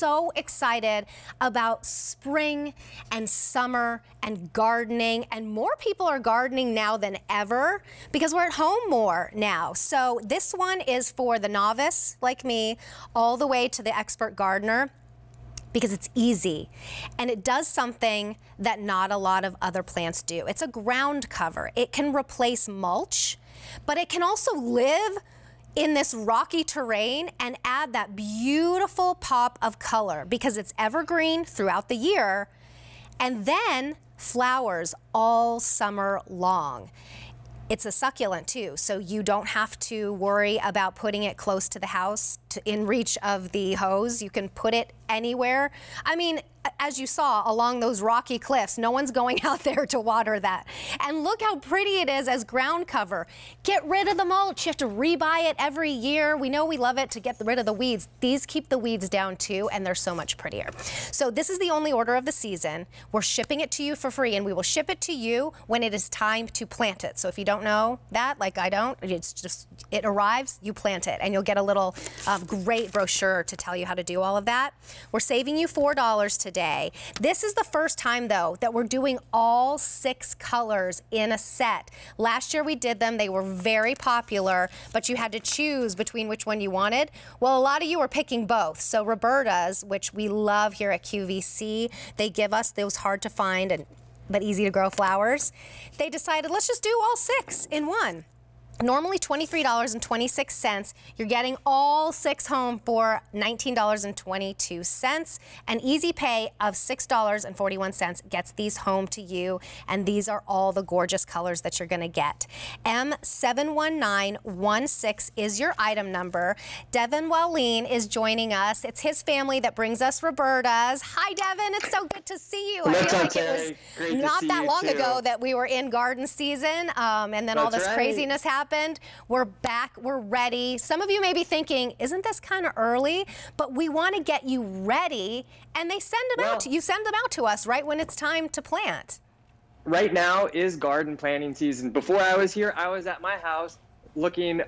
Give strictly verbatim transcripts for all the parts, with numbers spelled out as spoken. so excited about spring and summer and gardening, and more people are gardening now than ever because we're at home more now. So this one is for the novice like me all the way to the expert gardener, because it's easy and it does something that not a lot of other plants do. It's a ground cover. It can replace mulch, but it can also live in this rocky terrain and add that beautiful pop of color because it's evergreen throughout the year and then flowers all summer long. It's a succulent too, so you don't have to worry about putting it close to the house, to in reach of the hose. You can put it anywhere. I mean, as you saw along those rocky cliffs, no one's going out there to water that. And look how pretty it is as ground cover. Get rid of the mulch. You have to rebuy it every year. We know we love it to get rid of the weeds. These keep the weeds down too, and they're so much prettier. So this is the only order of the season. We're shipping it to you for free, and we will ship it to you when it is time to plant it. So if you don't know that, like I don't, it's just, it arrives, you plant it, and you'll get a little um, great brochure to tell you how to do all of that. We're saving you four dollars today. This is the first time, though, that we're doing all six colors in a set. Last year we did them. They were very popular, but you had to choose between which one you wanted. Well, a lot of you are picking both. So Roberta's, which we love here at Q V C, they give us those hard to find and but easy to grow flowers. They decided, let's just do all six in one. Normally twenty-three dollars and twenty-six cents, you're getting all six home for nineteen dollars and twenty-two cents. An easy pay of six dollars and forty-one cents gets these home to you, and these are all the gorgeous colors that you're gonna get. M seven one nine one six is your item number. Devin Walleen is joining us. It's his family that brings us Roberta's. Hi, Devin, it's so good to see you. That's I feel like okay. It was Great not that long too. ago that we were in garden season, um, and then That's all this right. craziness happened. Happened. We're back, we're ready. Some of you may be thinking, isn't this kind of early? But we want to get you ready, and they send them well, out to, you send them out to us right when it's time to plant. Right now is garden planting season. Before I was here, I was at my house looking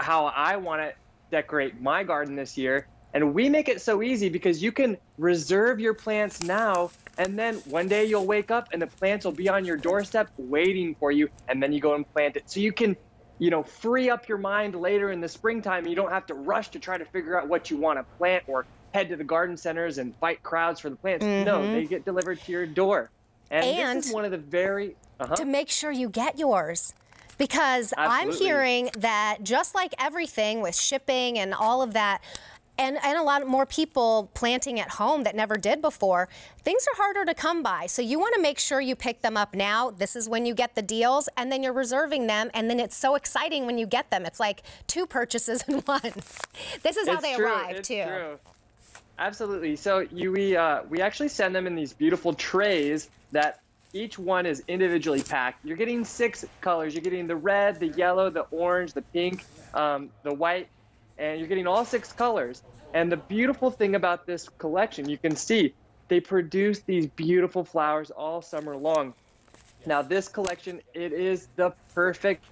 how I want to decorate my garden this year, and we make it so easy because you can reserve your plants now, and then one day you'll wake up and the plants will be on your doorstep waiting for you, and then you go and plant it. So you can you know, free up your mind later in the springtime. You don't have to rush to try to figure out what you want to plant or head to the garden centers and fight crowds for the plants. Mm-hmm. No, they get delivered to your door. And, and this is one of the very... Uh-huh. To make sure you get yours. Because Absolutely. I'm hearing that just like everything with shipping and all of that, And, and a lot more people planting at home that never did before, things are harder to come by. So you want to make sure you pick them up now. This is when you get the deals, and then you're reserving them, and then it's so exciting when you get them. It's like two purchases in one. This is it's how they true. arrive, it's too. True. Absolutely. So you, we, uh, we actually send them in these beautiful trays that each one is individually packed. You're getting six colors. You're getting the red, the yellow, the orange, the pink, um, the white, and you're getting all six colors. And the beautiful thing about this collection, you can see, they produce these beautiful flowers all summer long. Now this collection, it is the perfect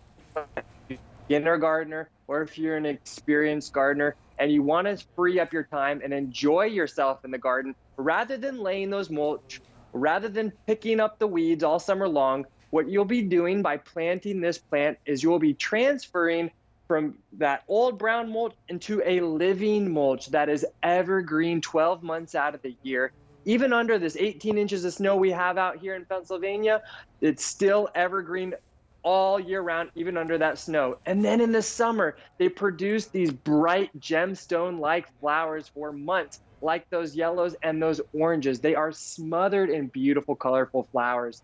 beginner gardener, or if you're an experienced gardener and you want to free up your time and enjoy yourself in the garden, rather than laying those mulch, rather than picking up the weeds all summer long, what you'll be doing by planting this plant is you'll be transferring from that old brown mulch into a living mulch that is evergreen twelve months out of the year. Even under this eighteen inches of snow we have out here in Pennsylvania, it's still evergreen all year round, even under that snow. And then in the summer, they produce these bright gemstone-like flowers for months, like those yellows and those oranges. They are smothered in beautiful, colorful flowers.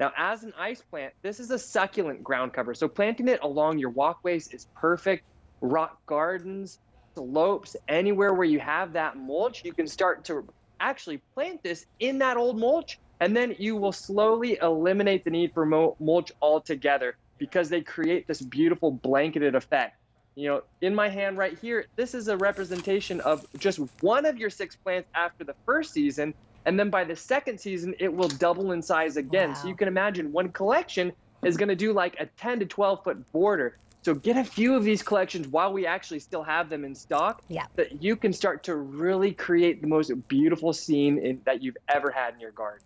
Now, as an ice plant, this is a succulent ground cover. So planting it along your walkways is perfect. Rock gardens, slopes, anywhere where you have that mulch, you can start to actually plant this in that old mulch, and then you will slowly eliminate the need for mulch altogether because they create this beautiful blanketed effect. You know, in my hand right here, this is a representation of just one of your six plants after the first season. And then by the second season, it will double in size again. Wow. So you can imagine one collection is going to do like a ten to twelve foot border. So get a few of these collections while we actually still have them in stock, yeah. that you can start to really create the most beautiful scene in, that you've ever had in your garden.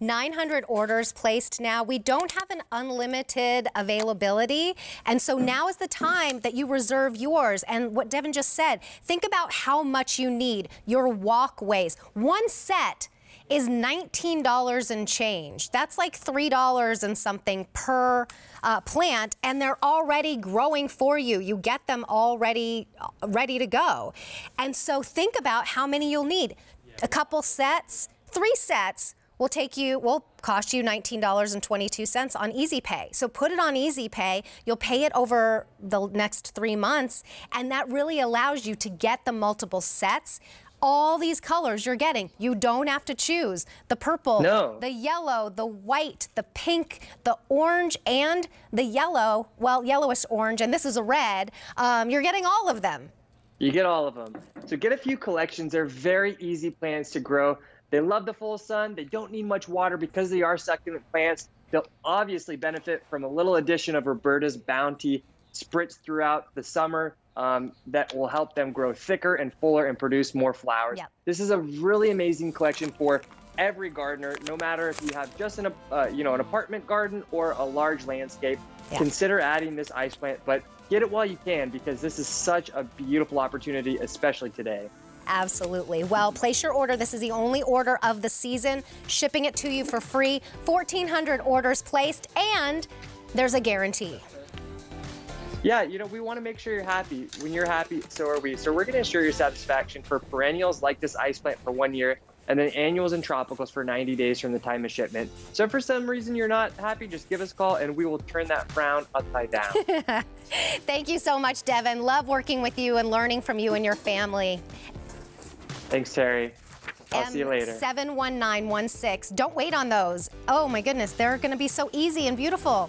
nine hundred orders placed now. We don't have an unlimited availability, and so now is the time that you reserve yours. And what Devin just said, think about how much you need, your walkways. One set is nineteen dollars and change. That's like three dollars and something per uh, plant, and they're already growing for you. You get them already ready to go. And so think about how many you'll need. A couple sets, three sets, will take you, will cost you nineteen dollars and twenty-two cents on Easy Pay. So put it on Easy Pay. You'll pay it over the next three months, and that really allows you to get the multiple sets. All these colors you're getting. You don't have to choose the purple, no. the yellow, the white, the pink, the orange, and the yellow, well, yellowish orange, and this is a red. Um, you're getting all of them. You get all of them. So get a few collections. They're very easy plants to grow. They love the full sun. They don't need much water because they are succulent plants. They'll obviously benefit from a little addition of Roberta's Bounty spritz throughout the summer um, that will help them grow thicker and fuller and produce more flowers. Yep. This is a really amazing collection for every gardener, no matter if you have just an, uh, you know, an apartment garden or a large landscape. Yep. Consider adding this ice plant, but get it while you can because this is such a beautiful opportunity, especially today. Absolutely. Well, place your order. This is the only order of the season. Shipping it to you for free. fourteen hundred orders placed, and there's a guarantee. Yeah, you know, we want to make sure you're happy. When you're happy, so are we. So we're going to ensure your satisfaction for perennials like this ice plant for one year, and then annuals and tropicals for ninety days from the time of shipment. So if for some reason you're not happy, just give us a call and we will turn that frown upside down. Thank you so much, Devin. Love working with you and learning from you and your family. Thanks, Terry. I'll M see you later. seven one nine one six. Don't wait on those. Oh my goodness, they're gonna be so easy and beautiful.